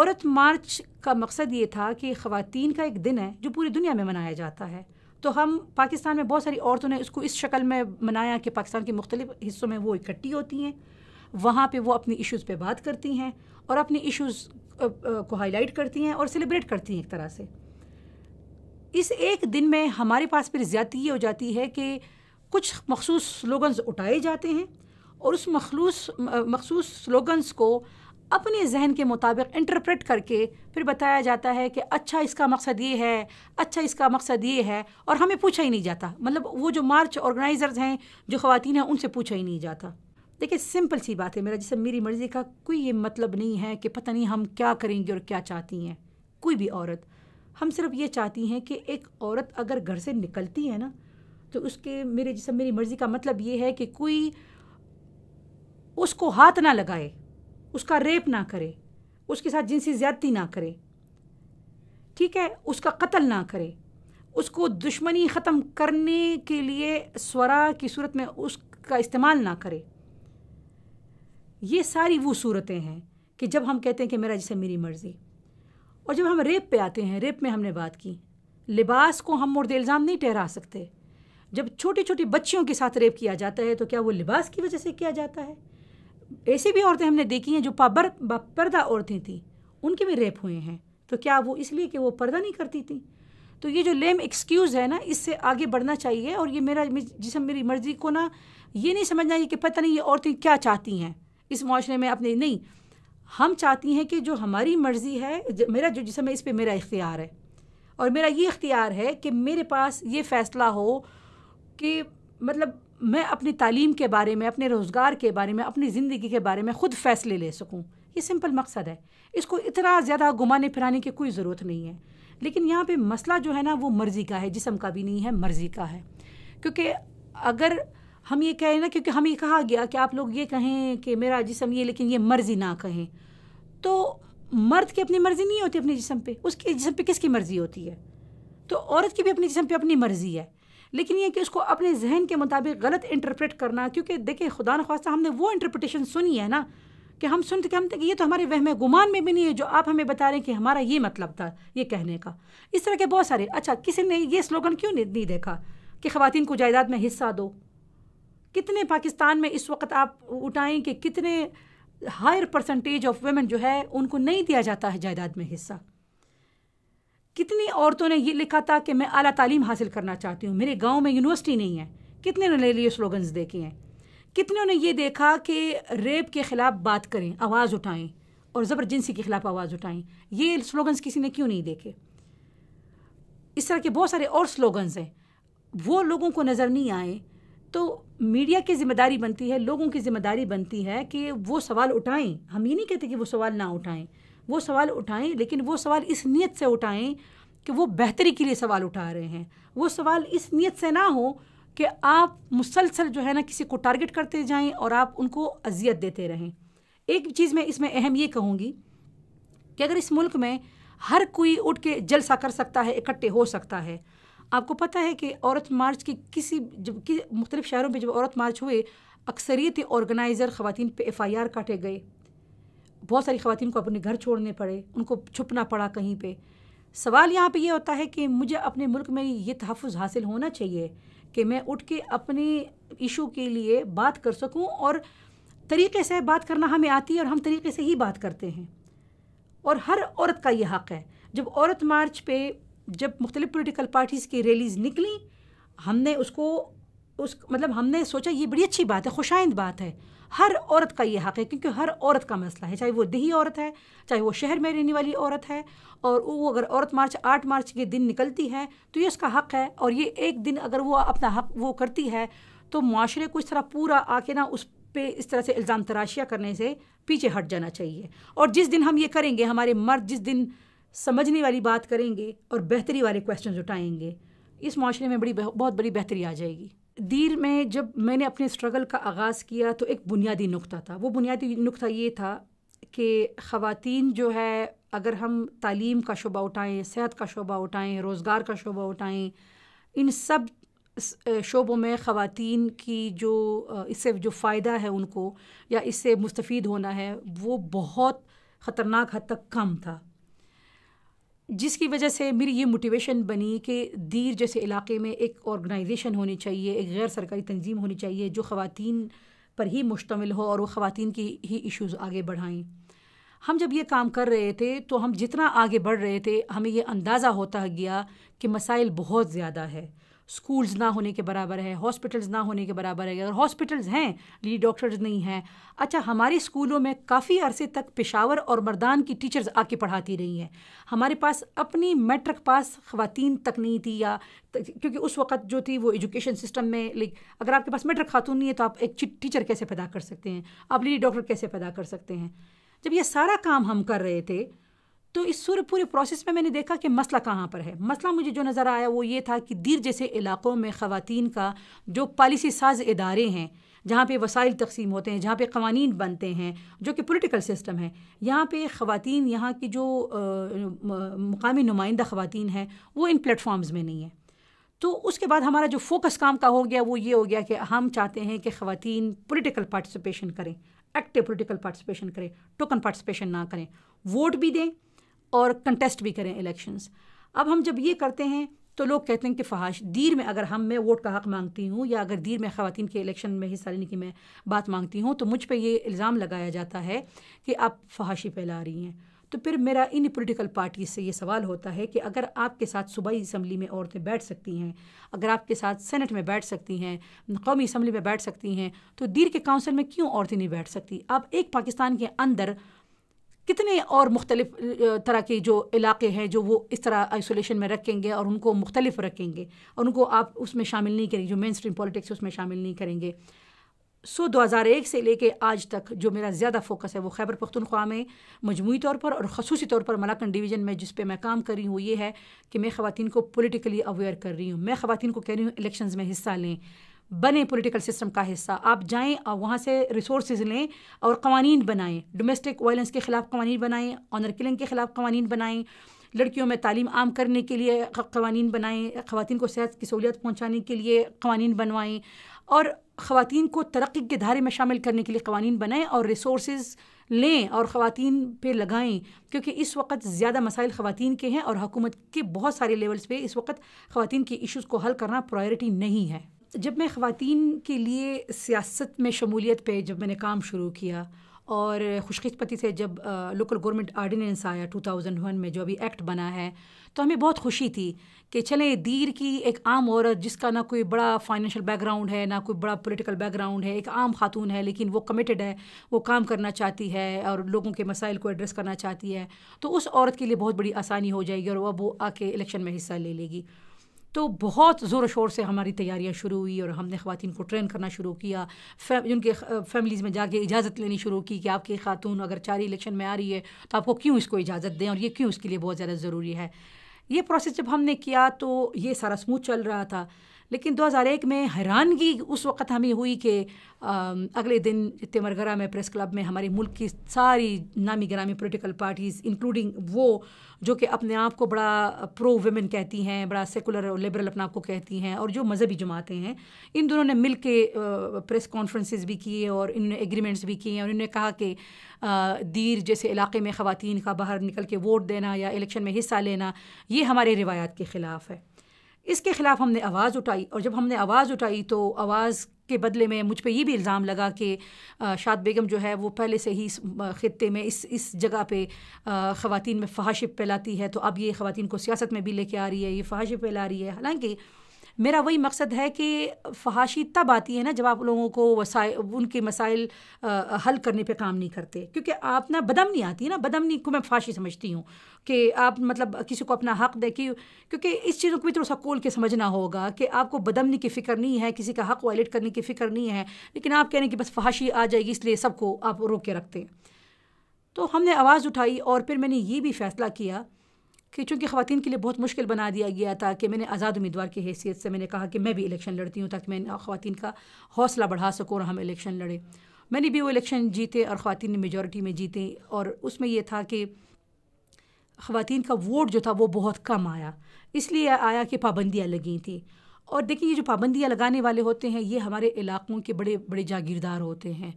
औरत मार्च का मकसद ये था कि ख़वातीन का एक दिन है जो पूरी दुनिया में मनाया जाता है, तो हम पाकिस्तान में बहुत सारी औरतों ने इसको इस शक्ल में मनाया कि पाकिस्तान के मुख्तलिफ़ हिस्सों में वो इकट्ठी होती हैं, वहाँ पे वो अपने इश्यूज़ पे बात करती हैं और अपने इश्यूज़ को हाईलाइट करती हैं और सेलिब्रेट करती हैं एक तरह से। इस एक दिन में हमारे पास फिर ज़्यादती ये हो जाती है कि कुछ मखसूस स्लोगन्स उठाए जाते हैं और उस मखसूस स्लोगन्स को अपने जहन के मुताबिक इंटरप्रेट करके फिर बताया जाता है कि अच्छा इसका मकसद ये है, अच्छा इसका मकसद ये है, और हमें पूछा ही नहीं जाता। मतलब वो जो मार्च ऑर्गेनाइज़र्स हैं, जो ख़वातीन हैं, उनसे पूछा ही नहीं जाता। देखिए, सिंपल सी बात है, मेरा जिसम मेरी मर्ज़ी का कोई ये मतलब नहीं है कि पता नहीं हम क्या करेंगे और क्या चाहती हैं कोई भी औरत। हम सिर्फ ये चाहती हैं कि एक औरत अगर घर से निकलती है ना, तो उसके मेरे जिसम मेरी मर्ज़ी का मतलब ये है कि कोई उसको हाथ ना लगाए, उसका रेप ना करे, उसके साथ जिनसी ज़्यादती ना करे, ठीक है, उसका कत्ल ना करे, उसको दुश्मनी ख़त्म करने के लिए स्वरा की सूरत में उसका इस्तेमाल ना करे। ये सारी वो सूरतें हैं कि जब हम कहते हैं कि मेरा जैसे मेरी मर्ज़ी। और जब हम रेप पे आते हैं, रेप में हमने बात की, लिबास को हम मुर्द इल्ज़ाम नहीं ठहरा सकते। जब छोटी छोटी बच्चियों के साथ रेप किया जाता है तो क्या वो लिबास की वजह से किया जाता है? ऐसी भी औरतें हमने देखी हैं जो बापर्दा औरतें थीं, उनके भी रेप हुए हैं, तो क्या वो इसलिए कि वो पर्दा नहीं करती थी? तो ये जो लेम एक्सक्यूज़ है ना, इससे आगे बढ़ना चाहिए। और ये मेरा जिसम मेरी मर्ज़ी को ना ये नहीं समझना कि पता नहीं ये औरतें क्या चाहती हैं इस माशरे में अपने। नहीं, हम चाहती हैं कि जो हमारी मर्ज़ी है, मेरा जो जिसम है, इस पर मेरा इख्तियार है। और मेरा ये इख्तियार है कि मेरे पास ये फ़ैसला हो कि मतलब मैं अपनी तालीम के बारे में, अपने रोज़गार के बारे में, अपनी ज़िंदगी के बारे में ख़ुद फ़ैसले ले सकूं। ये सिंपल मकसद है, इसको इतना ज़्यादा घुमाने फिराने की कोई ज़रूरत नहीं है। लेकिन यहाँ पे मसला जो है ना, वो मर्ज़ी का है, जिस्म का भी नहीं है, मर्ज़ी का है। क्योंकि अगर हम ये कहें ना, क्योंकि हमें कहा गया कि आप लोग ये कहें कि मेरा जिस्म ये, लेकिन ये मर्ज़ी ना कहें, तो मर्द की अपनी मर्ज़ी नहीं होती अपने जिस्म पर, उसके जिस्म पर किसकी मर्ज़ी होती है? तो औरत की भी अपने जिस्म पर अपनी मर्ज़ी है, लेकिन ये कि उसको अपने जहन के मुताबिक गलत इंटरप्रेट करना। क्योंकि देखिए, खुदा न ख्वास्ता हमने वो इंटरप्रिटेशन सुनी है ना कि हम सुनते कि हम ये तो हमारे वहम गुमान में भी नहीं है, जो आप हमें बता रहे हैं कि हमारा ये मतलब था ये कहने का। इस तरह के बहुत सारे। अच्छा, किसी ने ये स्लोगन क्यों नहीं देखा कि ख़वातीन को जायदाद में हिस्सा दो? कितने पाकिस्तान में इस वक्त आप उठाएँ कि कितने हायर परसेंटेज ऑफ वेमेन जो है उनको नहीं दिया जाता है जायदाद में हिस्सा। कितनी औरतों ने ये लिखा था कि मैं आला तालीम हासिल करना चाहती हूँ, मेरे गांव में यूनिवर्सिटी नहीं है, कितने ने लिए स्लोगन्स देखे हैं। कितनों ने ये देखा कि रेप के ख़िलाफ़ बात करें, आवाज़ उठाएं और ज़बर जिंसी के ख़िलाफ़ आवाज़ उठाएं, ये स्लोगन्स किसी ने क्यों नहीं देखे? इस तरह के बहुत सारे और स्लोगन्स हैं, वो लोगों को नज़र नहीं आए। तो मीडिया की ज़िम्मेदारी बनती है, लोगों की ज़िम्मेदारी बनती है कि वो सवाल उठाएँ। हम ये नहीं कहते कि वो सवाल ना उठाएँ, वो सवाल उठाएं, लेकिन वो सवाल इस नीयत से उठाएं कि वो बेहतरी के लिए सवाल उठा रहे हैं। वो सवाल इस नीयत से ना हो कि आप मुसलसल जो है ना किसी को टारगेट करते जाएं और आप उनको अजियत देते रहें। एक चीज़ मैं इसमें अहम ये कहूँगी कि अगर इस मुल्क में हर कोई उठ के जलसा कर सकता है, इकट्ठे हो सकता है। आपको पता है कि औरत मार्च की जबकि मुख्तलिफ़ शहरों में जब औरत मार्च हुए अक्सरियत ऑर्गेनाइज़र ख़वातीन पे FIR काटे गए। बहुत सारी ख़वातीन को अपने घर छोड़ने पड़े, उनको छुपना पड़ा कहीं पे। सवाल यहाँ पे ये होता है कि मुझे अपने मुल्क में ये तहफ़्फ़ुज़ हासिल होना चाहिए कि मैं उठ के अपने इशू के लिए बात कर सकूँ, और तरीक़े से बात करना हमें आती है और हम तरीक़े से ही बात करते हैं, और हर औरत का ये हक़ है। जब औरत मार्च पे जब मुख्तलिफ़ पोलिटिकल पार्टीज़ की रैलीज़ निकली, हमने हमने सोचा ये बड़ी अच्छी बात है, खुशाइंद बात है, हर औरत का ये हक़ है, क्योंकि हर औरत का मसला है, चाहे वो देही औरत है, चाहे वो शहर में रहने वाली औरत है। और वो अगर औरत मार्च 8 मार्च के दिन निकलती है तो ये उसका हक़ है, और ये एक दिन अगर वो अपना हक़ वो करती है तो माशरे को इस तरह पूरा आके ना उस पे इस तरह से इल्ज़ाम तराशियाँ करने से पीछे हट जाना चाहिए। और जिस दिन हम ये करेंगे, हमारे मर्द जिस दिन समझने वाली बात करेंगे और बेहतरी वाले क्वेश्चन उठाएँगे, इस माशरे में बहुत बड़ी बेहतरी आ जाएगी। दीर में जब मैंने अपने स्ट्रगल का आगाज़ किया तो एक बुनियादी नुक्ता था। वो बुनियादी नुक्ता ये था कि ख़वातीन जो है, अगर हम तालीम का शोबा उठाएँ, सेहत का शोबा उठाएँ, रोज़गार का शोबा उठाएँ, इन सब शोबों में ख़वातीन की जो इससे जो फ़ायदा है उनको या इससे मुस्तफ़ीद होना है, वो बहुत ख़तरनाक हद तक कम था, जिसकी वजह से मेरी ये मोटिवेशन बनी कि दीर जैसे इलाके में एक ऑर्गेनाइजेशन होनी चाहिए, एक गैर सरकारी तंजीम होनी चाहिए जो ख़वातीन पर ही मुश्तमिल हो और वो ख़वातीन की ही इश्यूज़ आगे बढ़ाएं। हम जब ये काम कर रहे थे तो हम जितना आगे बढ़ रहे थे, हमें ये अंदाज़ा होता गया कि मसाइल बहुत ज़्यादा है। स्कूल्स ना होने के बराबर है, हॉस्पिटल्स ना होने के बराबर है, और हॉस्पिटल्स हैं लेकिन डॉक्टर्स नहीं हैं। अच्छा, हमारे स्कूलों में काफ़ी अरसे तक पेशावर और मर्दान की टीचर्स आके पढ़ाती रही हैं। हमारे पास अपनी मैट्रिक पास ख़वातीन तक नहीं थी, या क्योंकि उस वक्त जो थी वो एजुकेशन सिस्टम में अगर आपके पास मैट्रिक खातून नहीं है तो आप एक टीचर कैसे पैदा कर सकते हैं, आप लेडी डॉक्टर कैसे पैदा कर सकते हैं। जब ये सारा काम हम कर रहे थे तो इस पूरे प्रोसेस में मैंने देखा कि मसला कहाँ पर है। मसला मुझे जो नज़र आया वो ये था कि दीर जैसे इलाक़ों में ख़वातीन का जो पॉलिसी साज इदारे हैं, जहाँ पे वसाइल तकसीम होते हैं, जहाँ पे क़वानीन बनते हैं, जो कि पॉलिटिकल सिस्टम है, यहाँ पे ख़वातीन, यहाँ की जो मुकामी नुमाइंदा ख़वातीन हैं, वो इन प्लेटफॉर्म्स में नहीं है। तो उसके बाद हमारा जो फोकस काम का हो गया वो ये हो गया कि हम चाहते हैं कि ख़वातीन पॉलिटिकल पार्टिसिपेशन करें, एक्टिव पॉलिटिकल पार्टिसिपेशन करें, टोकन पार्टिसिपेशन ना करें, वोट भी दें और कंटेस्ट भी करें इलेक्शंस। अब हम जब ये करते हैं तो लोग कहते हैं कि फहाश दीर में अगर मैं वोट का हक़ मांगती हूँ या अगर दीर में ख़वातीन के इलेक्शन में हिस्सा लेने की मैं बात मांगती हूँ तो मुझ पे ये इल्ज़ाम लगाया जाता है कि आप फहाशी फैला रही हैं। तो फिर मेरा इन पॉलिटिकल पार्टी से ये सवाल होता है कि अगर आपके साथ सूबाई असम्बली में औरतें बैठ सकती हैं, अगर आपके साथ सेनेट में बैठ सकती हैं, कौमी असम्बली में बैठ सकती हैं, तो दीर के काउंसिल में क्यों औरतें नहीं बैठ सकती। आप एक पाकिस्तान के अंदर कितने और मुख्तलिफ तरह के जो इलाके हैं जो वो इस तरह आइसोलेशन में रखेंगे और उनको मुख्तलिफ रखेंगे और उनको आप उसमें शामिल नहीं करेंगे, जो मेन स्ट्रीम पॉलिटिक्स है उसमें शामिल नहीं करेंगे। 2001 से लेके आज तक जो मेरा ज़्यादा फोकस है वो खैबर पख्तूनख्वा में मजमूई तौर पर और ख़ुसूसी तौर पर मलाकंड डिवीज़न में जिस पे मैं काम कर रही हूँ, ये है कि मैं ख़वातीन को पोलिटिकली अवेयर कर रही हूँ। मैं ख़वातीन को कह रही हूँ इलेक्शंस में हिस्सा लें, बने पॉलिटिकल सिस्टम का हिस्सा, आप जाएं और वहाँ से रिसोर्सेज लें और क़वानीन बनाएं, डोमेस्टिक वायलेंस के ख़िलाफ़ क़वानीन बनाएं, ऑनर किलिंग के ख़िलाफ़ क़वानीन बनाएं, लड़कियों में तालीम आम करने के लिए क़वानीन बनाएं, ख़वातीन को सेहत की सहूलियत पहुँचाने के लिए क़वानीन बनवाएं और ख़वातीन को तरक्की के दायरे में शामिल करने के लिए क़वानीन बनाएं और रिसोर्सेज लें और ख़वातीन पे लगाएं, क्योंकि इस वक्त ज़्यादा मसाइल ख़वातीन के हैं और हुकूमत के बहुत सारे लेवल्स पे इस वक्त ख़वातीन के इश्यूज़ को हल करना प्रायोरिटी नहीं है। जब मैं ख़वातीन के लिए सियासत में शमूलियत पे जब मैंने काम शुरू किया और खुशकिस्मती से जब लोकल गवर्नमेंट आर्डीनेंस आया 2001 में, जो अभी एक्ट बना है, तो हमें बहुत खुशी थी कि चलें दीर की एक आम औरत जिसका ना कोई बड़ा फाइनेंशियल बैकग्राउंड है ना कोई बड़ा पॉलिटिकल बैकग्राउंड है, एक आम खातून है, लेकिन वो कमिटेड है, वो काम करना चाहती है और लोगों के मसाइल को एड्रेस करना चाहती है, तो उस औरत के लिए बहुत बड़ी आसानी हो जाएगी और अब वो आके इलेक्शन में हिस्सा ले लेगी। तो बहुत ज़ोर शोर से हमारी तैयारियां शुरू हुई और हमने ख़वातीन को ट्रेन करना शुरू किया, उनके फैमिलीज़ में जाके इजाज़त लेनी शुरू की कि आपकी खातून अगर 4 इलेक्शन में आ रही है तो आपको क्यों इसको इजाज़त दें और ये क्यों इसके लिए बहुत ज़्यादा ज़रूरी है। ये प्रोसेस जब हमने किया तो ये सारा स्मूथ चल रहा था, लेकिन 2001 में हैरानगी उस वक़्त हमें हुई कि अगले दिन तिमरगरा में प्रेस क्लब में हमारे मुल्क की सारी नामी गिरामी पॉलिटिकल पार्टीज़ इंक्लूडिंग वो जो कि अपने आप को बड़ा प्रो वुमेन कहती हैं, बड़ा सेकुलर और लिबरल अपने आप को कहती हैं, और जो मजहबी जमातें हैं, इन दोनों ने मिल के प्रेस कॉन्फ्रेंसेस भी किए और इन्होंने एग्रीमेंट्स भी किए और इन्होंने कहा कि दीर जैसे इलाक़े में ख़वातीन का बाहर निकल के वोट देना या इलेक्शन में हिस्सा लेना ये हमारे रिवायात के ख़िलाफ़ है। इसके ख़िलाफ़ हमने आवाज़ उठाई और जब हमने आवाज़ उठाई तो आवाज़ के बदले में मुझ पे ये भी इल्ज़ाम लगा कि शाद बेगम जो है वो पहले से ही इस ख़ित्ते में इस जगह पे ख़वातीन में फ़हाशिप फैलाती है, तो अब ये ख़वातीन को सियासत में भी लेके आ रही है, ये फ़हाशिप फैला रही है। हालांकि मेरा वही मकसद है कि फ़हाशी तब आती है ना जब आप लोगों को उनके मसाइल हल करने पे काम नहीं करते, क्योंकि आप ना बदमनी आती है ना, बदमनी को मैं फ़हाशी समझती हूँ कि आप मतलब किसी को अपना हक़ दे, क्योंकि इस चीज़ों को भी थोड़ा सा खोल के समझना होगा कि आपको बदमनी की फ़िक्र नहीं है, किसी का हक़ वायलेट करने की फ़िक्र नहीं है, लेकिन आप कह रहे हैं कि बस फ़हाशी आ जाएगी इसलिए सबको आप रोक के रखते हैं। तो हमने आवाज़ उठाई और फिर मैंने ये भी फ़ैसला किया कि चूँकि ख़वातीन के लिए बहुत मुश्किल बना दिया गया था कि मैंने आज़ाद उम्मीदवार की हैसियत से मैंने कहा कि मैं भी इलेक्शन लड़ती हूँ ताकि मैं ख़वातीन का हौसला बढ़ा सकूँ और हम इलेक्शन लड़े। मैंने भी वो इलेक्शन जीते और ख़वातीन मेजॉरिटी में जीते, और उसमें यह था कि ख़वातीन का वोट जो था वो बहुत कम आया, इसलिए आया कि पाबंदियाँ लगी थी। और देखिए, ये जो पाबंदियाँ लगाने वाले होते हैं ये हमारे इलाक़ों के बड़े बड़े जागीरदार होते हैं,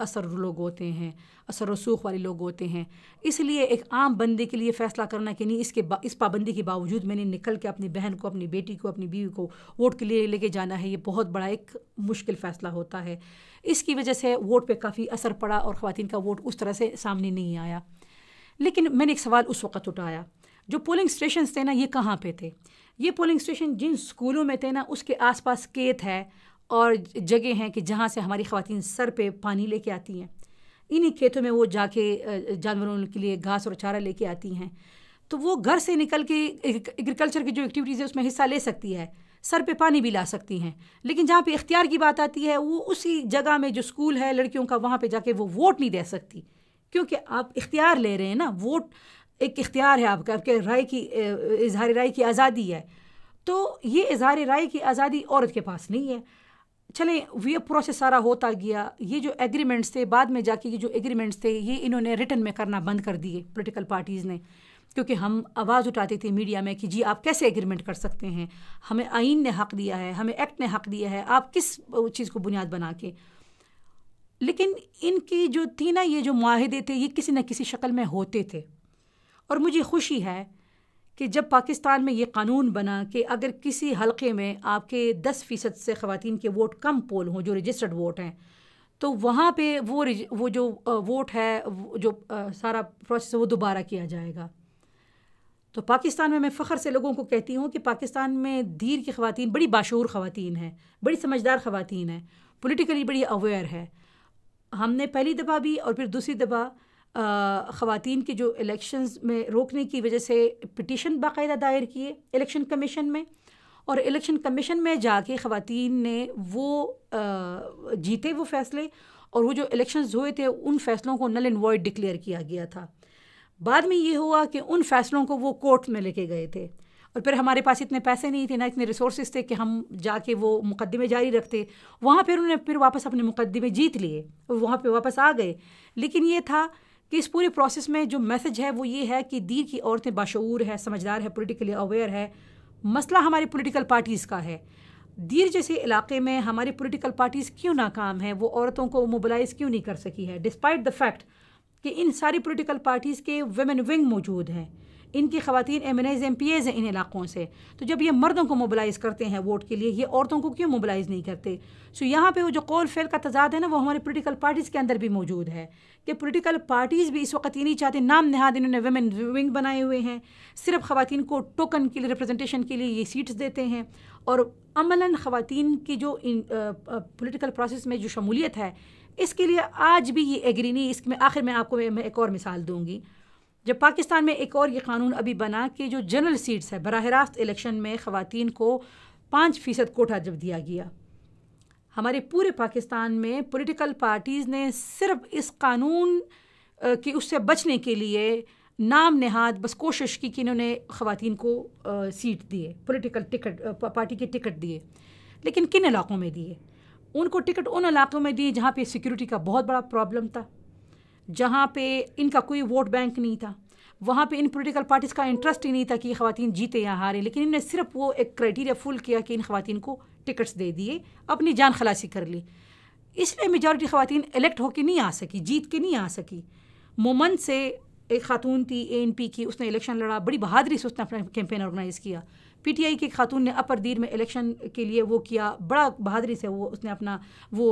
असर लोग होते हैं, असर रसूख वाले लोग होते हैं, इसलिए एक आम बंदे के लिए फ़ैसला करना कि नहीं इस पाबंदी के बावजूद मैंने निकल के अपनी बहन को, अपनी बेटी को, अपनी बीवी को वोट के लिए लेके जाना है, ये बहुत बड़ा एक मुश्किल फ़ैसला होता है। इसकी वजह से वोट पे काफ़ी असर पड़ा और ख़वातीन का वोट उस तरह से सामने नहीं आया। लेकिन मैंने एक सवाल उस वक़्त उठाया, जो पोलिंग स्टेशन थे ना ये कहाँ पर थे? ये पोलिंग स्टेशन जिन स्कूलों में थे ना उसके आस पास खेत है और जगह हैं कि जहाँ से हमारी ख़वातीन सर पे पानी लेके आती हैं, इन्हीं खेतों में वो जाके जानवरों के लिए घास और चारा लेके आती हैं, तो वो घर से निकल के एग्रीकल्चर की जो एक्टिविटीज़ है उसमें हिस्सा ले सकती है, सर पे पानी भी ला सकती हैं। लेकिन जहाँ पे इख्तियार की बात आती है वो उसी जगह में जो स्कूल है लड़कियों का, वहाँ पर जाके वो वोट नहीं दे सकती, क्योंकि आप इख्तियार ले रहे हैं ना, वोट एक इख्तियार है आपका, आपके राय की, इजहार राय की आज़ादी है, तो ये इजहार राय की आज़ादी औरत के पास नहीं है। चलें, ये प्रोसेस सारा होता गया, ये जो एग्रीमेंट्स थे बाद में जाके, ये जो एग्रीमेंट्स थे ये इन्होंने रिटर्न में करना बंद कर दिए पॉलिटिकल पार्टीज़ ने, क्योंकि हम आवाज़ उठाते थे मीडिया में कि जी आप कैसे एग्रीमेंट कर सकते हैं, हमें आइन ने हक़ दिया है, हमें एक्ट ने हक़ दिया है, आप किस चीज़ को बुनियाद बना के। लेकिन इनकी जो थी ना, ये जो मुआहदे थे ये किसी न किसी शक्ल में होते थे, और मुझे खुशी है कि जब पाकिस्तान में ये कानून बना कि अगर किसी हलक़े में आपके 10% से ख़वातीन के वोट कम पोल हों जो रजिस्टर्ड वोट हैं, तो वहाँ पे वो जो वोट है जो सारा प्रोसेस वो दोबारा किया जाएगा। तो पाकिस्तान में मैं फ़ख्र से लोगों को कहती हूँ कि पाकिस्तान में दीर की ख़वातीन बड़ी बाशऊर ख़वातीन हैं, बड़ी समझदार ख़वातीन हैं, पोलिटिकली बड़ी अवेयर है। हमने पहली दफ़ा भी और फिर दूसरी दफ़ा ख़वातीन के जो इलेक्शंस में रोकने की वजह से पिटीशन बाकायदा दायर किए इलेक्शन कमीशन में, और इलेक्शन कमीशन में जाके ख़वातीन ने वो जीते वो फ़ैसले, और वो जो इलेक्शंस हुए थे उन फ़ैसलों को नल एंड वॉइड डिक्लेयर किया गया था। बाद में ये हुआ कि उन फ़ैसलों को वो कोर्ट में लेके गए थे, और फिर हमारे पास इतने पैसे नहीं थे ना इतने रिसोर्सेज थे कि हम जाके वो मुकदमे जारी रखते, वहाँ फिर उन्होंने फिर वापस अपने मुकदमे जीत लिए और वहाँ पर वापस आ गए। लेकिन ये था कि इस पूरे प्रोसेस में जो मैसेज है वो ये है कि दीर की औरतें बाशऊर है, समझदार है, पॉलिटिकली अवेयर है। मसला हमारी पॉलिटिकल पार्टीज़ का है, दीर जैसे इलाके में हमारी पॉलिटिकल पार्टीज़ क्यों नाकाम है, वो औरतों को मोबिलाइज़ क्यों नहीं कर सकी है, डिस्पाइट द फैक्ट कि इन सारी पॉलिटिकल पार्टीज़ के वुमेन विंग मौजूद हैं, इनकी ख़वातीन MNAs MPAs हैं इन इलाक़ों से, तो जब ये मर्दों को मोबिलाइज़ करते हैं वोट के लिए ये औरतों को क्यों मोबिलाइज़ नहीं करते। सो यहाँ पे वो जो कौल फेल का तजाद है ना वो हमारे पॉलिटिकल पार्टीज़ के अंदर भी मौजूद है कि पॉलिटिकल पार्टीज़ भी इस वक्त ये नहीं चाहते, नाम नहाद इन्होंने वुमेन विंग बनाए हुए हैं, सिर्फ ख़वातीन को टोकन के लिए, रिप्रेजेंटेशन के लिए ये सीट्स देते हैं, और अमलन ख़वातीन की जो पॉलिटिकल प्रोसेस में जो शमूलियत है इसके लिए आज भी ये एग्री नहीं। इसमें आखिर में आपको मैं एक और मिसाल दूँगी, जब पाकिस्तान में एक और ये कानून अभी बना कि जो जनरल सीट्स है बराह रास्त इलेक्शन में ख़वातीन को 5% कोटा जब दिया गया, हमारे पूरे पाकिस्तान में पॉलिटिकल पार्टीज़ ने सिर्फ इस कानून की उससे बचने के लिए नाम नहाद बस कोशिश की कि इन्होंने ख़वातीन को सीट दिए, पॉलिटिकल टिकट, पार्टी के टिकट दिए। लेकिन किन इलाक़ों में दिए? उनको टिकट उन इलाक़ों में दिए जहाँ पे सिक्योरिटी का बहुत बड़ा प्रॉब्लम था, जहाँ पे इनका कोई वोट बैंक नहीं था, वहाँ पे इन पॉलिटिकल पार्टीज़ का इंटरेस्ट ही नहीं था कि ये ख़वातीन जीते या हारे। लेकिन इन्होंने सिर्फ वो एक क्राइटेरिया फुल किया कि इन ख़वातीन को टिकट्स दे दिए, अपनी जान खलासी कर ली। इसलिए मेजॉरिटी ख़वातीन इलेक्ट होकर नहीं आ सकी, जीत के नहीं आ सकी। मोमन से एक खातून थी ANP की, उसने इलेक्शन लड़ा, बड़ी बहादुरी से उसने अपना कैंपेन ऑर्गेनाइज़ किया। PTI की खातून ने अपर दीर में इलेक्शन के लिए वो किया, बड़ा बहादुरी से वो उसने अपना वो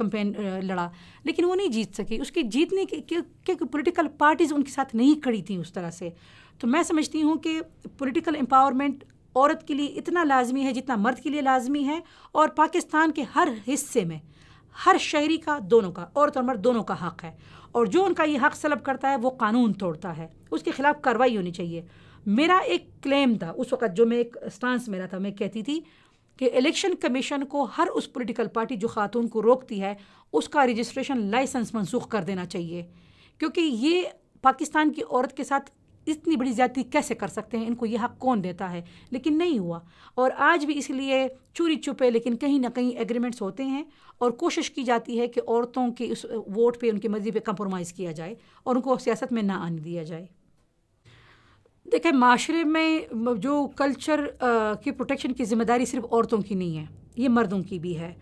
कैंपेन लड़ा, लेकिन वो नहीं जीत सकी। उसके जीतने के क्योंकि पॉलिटिकल पार्टीज़ उनके साथ नहीं खड़ी थी उस तरह से। तो मैं समझती हूँ कि पॉलिटिकल एम्पावरमेंट औरत के लिए इतना लाजमी है जितना मर्द के लिए लाजमी है, और पाकिस्तान के हर हिस्से में हर शहरी का, दोनों का, औरत और मर्द दोनों का हक़ है। और जो उनका ये हक़ सलब करता है वो कानून तोड़ता है, उसके ख़िलाफ़ कार्रवाई होनी चाहिए। मेरा एक क्लेम था उस वक़्त, जो मैं एक स्टांस मेरा था, मैं कहती थी कि इलेक्शन कमीशन को हर उस पॉलिटिकल पार्टी जो खातून को रोकती है उसका रजिस्ट्रेशन लाइसेंस मंसूख कर देना चाहिए, क्योंकि ये पाकिस्तान की औरत के साथ इतनी बड़ी ज़्यादती कैसे कर सकते हैं, इनको यह हक़ कौन देता है। लेकिन नहीं हुआ, और आज भी इसलिए चोरी छुपे लेकिन कहीं ना कहीं एग्रीमेंट्स होते हैं और कोशिश की जाती है कि औरतों के इस वोट पे, उनकी मर्ज़ी पे कंप्रोमाइज़ किया जाए और उनको सियासत में ना आने दिया जाए। देखिए, माशरे में जो कल्चर की प्रोटेक्शन की ज़िम्मेदारी सिर्फ औरतों की नहीं है, ये मर्दों की भी है।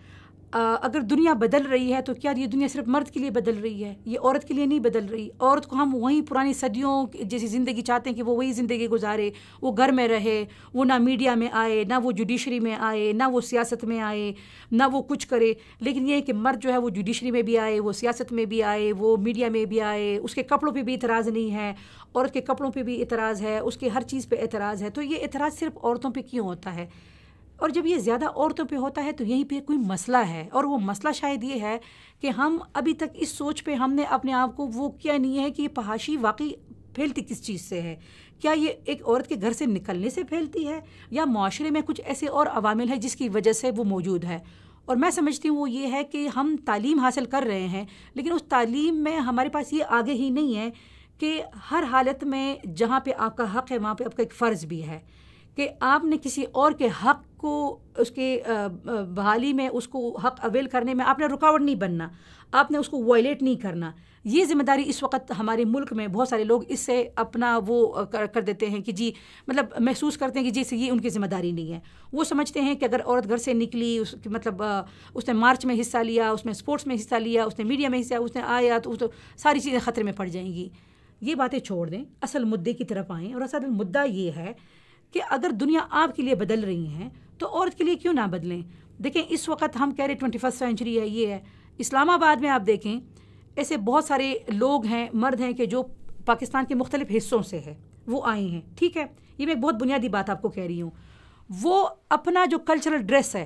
अगर दुनिया बदल रही है तो क्या ये दुनिया सिर्फ मर्द के लिए बदल रही है? ये औरत के लिए नहीं बदल रही। औरत को हम वहीं पुरानी सदियों जैसी ज़िंदगी चाहते हैं कि वो वही ज़िंदगी गुजारे, वो घर में रहे, वो ना मीडिया में आए, ना वो जुडिशरी में आए, ना वो सियासत में आए, ना वो कुछ करे। लेकिन ये है कि मर्द जो है वो जुडिशरी में भी आए, वो सियासत में भी आए, वो मीडिया में भी आए। उसके कपड़ों पर भी एतराज़ नहीं है, औरत के कपड़ों पर भी एतराज़ है, उसके हर चीज़ पर एतराज़ है। तो ये एतराज़ सिर्फ औरतों पर क्यों होता है? और जब ये ज़्यादा औरतों पे होता है तो यहीं पे कोई मसला है, और वो मसला शायद ये है कि हम अभी तक इस सोच पे हमने अपने आप को वो किया नहीं है कि ये फहाशी वाकई फैलती किस चीज़ से है। क्या ये एक औरत के घर से निकलने से फैलती है, या माशरे में कुछ ऐसे और अवामिल है जिसकी वजह से वो मौजूद है? और मैं समझती हूँ वो ये है कि हम तालीम हासिल कर रहे हैं, लेकिन उस तालीम में हमारे पास ये आगे ही नहीं है कि हर हालत में जहाँ पर आपका हक़ है वहाँ पर आपका एक फ़र्ज़ भी है कि आपने किसी और के हक़ को, उसके बहाली में, उसको हक़ अवेल करने में आपने रुकावट नहीं बनना, आपने उसको वायलेट नहीं करना। ये ज़िम्मेदारी इस वक्त हमारे मुल्क में बहुत सारे लोग इससे अपना वो कर देते हैं कि जी, मतलब महसूस करते हैं कि जैसे ये उनकी ज़िम्मेदारी नहीं है। वो समझते हैं कि अगर औरत घर से निकली, उसके मतलब उसने मार्च में हिस्सा लिया, उसने स्पोर्ट्स में हिस्सा लिया, उसने मीडिया में हिस्सा, उसने आया तो सारी चीज़ें ख़तरे में पड़ जाएंगी। ये बातें छोड़ दें, असल मुद्दे की तरफ आएँ। और असल मुद्दा ये है कि अगर दुनिया आपके लिए बदल रही है तो औरत के लिए क्यों ना बदलें। देखें, इस वक्त हम कह रहे 21st सेंचुरी है, ये है। इस्लामाबाद में आप देखें, ऐसे बहुत सारे लोग हैं, मर्द हैं कि जो पाकिस्तान के मुख्तलिफ़ हिस्सों से है, वो आए हैं। ठीक है, ये मैं एक बहुत बुनियादी बात आपको कह रही हूँ। वो अपना जो कल्चरल ड्रेस है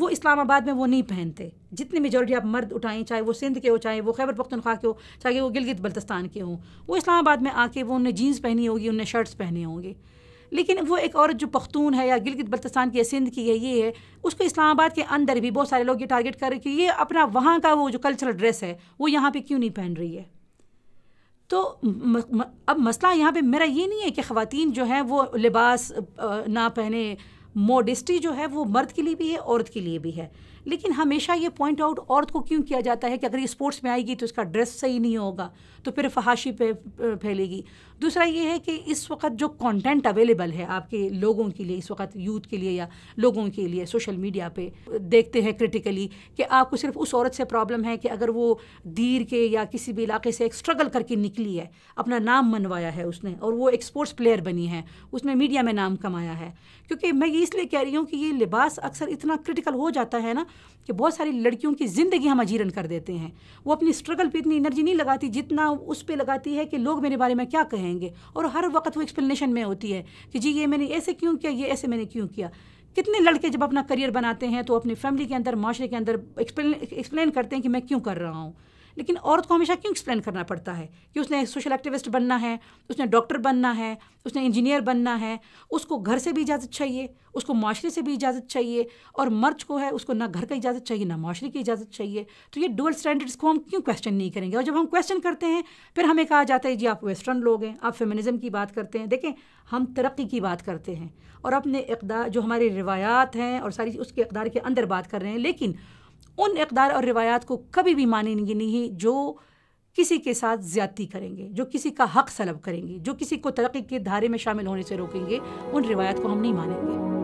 वो इस्लामाबाद में वो नहीं पहनते। जितनी मेजॉरिटी आप मर्द उठाएं, चाहे वो सिंध के हो, चाहे वो खैबर पख्तूनख्वा के हो, चाहे वो गिलगित बल्तिस्तान के हों, वो इस्लामाबाद में आके वो उन्हें जीन्स पहनी होगी, उन्हें शर्ट्स पहने होंगे। लेकिन वो एक औरत जो पख्तून है या गिलगित बल्तिस्तान की या सिंध की है, ये है, उसको इस्लामाबाद के अंदर भी बहुत सारे लोग ये टारगेट कर रहे हैं कि ये अपना वहाँ का वो जो कल्चरल ड्रेस है वो यहाँ पे क्यों नहीं पहन रही है। तो अब मसला यहाँ पे मेरा ये नहीं है कि ख़वातीन जो है वो लिबास ना पहने। मॉडेस्टी जो है वो मर्द के लिए भी है, औरत के लिए भी है। लेकिन हमेशा ये पॉइंट आउट औरत को क्यों किया जाता है कि अगर ये स्पोर्ट्स में आएगी तो इसका ड्रेस सही नहीं होगा, तो फिर फहाशी पे फैलेगी। दूसरा ये है कि इस वक्त जो कंटेंट अवेलेबल है आपके लोगों के लिए, इस वक्त यूथ के लिए या लोगों के लिए सोशल मीडिया पे देखते हैं क्रिटिकली कि आपको सिर्फ उस औरत से प्रॉब्लम है कि अगर वो दीर के या किसी भी इलाके से एक स्ट्रगल करके निकली है, अपना नाम मनवाया है उसने, और वो एक स्पोर्ट्स प्लेयर बनी है, उसने मीडिया में नाम कमाया है। क्योंकि मैं ये इसलिए कह रही हूँ कि ये लिबास अक्सर इतना क्रिटिकल हो जाता है ना कि बहुत सारी लड़कियों की ज़िंदगी हम अजीरन कर देते हैं। वो अपनी स्ट्रगल पे इतनी एनर्जी नहीं लगाती जितना उस पे लगाती है कि लोग मेरे बारे में क्या कहेंगे, और हर वक्त वो एक्सप्लेनेशन में होती है कि जी ये मैंने ऐसे क्यों किया, ये ऐसे मैंने क्यों किया। कितने लड़के जब अपना करियर बनाते हैं तो अपनी फैमिली के अंदर, माशरे के अंदर एक्सप्लेन करते हैं कि मैं क्यों कर रहा हूँ। लेकिन औरत को हमेशा क्यों एक्सप्लेन करना पड़ता है कि उसने सोशल एक्टिविस्ट बनना है, उसने डॉक्टर बनना है, उसने इंजीनियर बनना है। उसको घर से भी इजाज़त चाहिए, उसको माशरे से भी इजाज़त चाहिए, और मर्द को है उसको ना घर का इजाज़त चाहिए ना माशरे की इजाज़त चाहिए। तो ये डुअल स्टैंडर्ड्स को हम क्यों क्वेश्चन नहीं करेंगे। और जब हम क्वेश्चन करते हैं फिर हमें कहा जाता है जी आप वेस्टर्न लोग हैं, आप फेमिनिज़म की बात करते हैं। देखें, हम तरक्की की बात करते हैं और अपने इक़्दार जो हमारी रिवायात हैं और सारी उसके इक़्दार के अंदर बात कर रहे हैं, लेकिन उन इक़्दार और रिवायात को कभी भी मानेंगे नहीं जो किसी के साथ ज़्यादती करेंगे, जो किसी का हक़ सलब करेंगे, जो किसी को तरक्की के दायरे में शामिल होने से रोकेंगे। उन रिवायात को हम नहीं मानेंगे।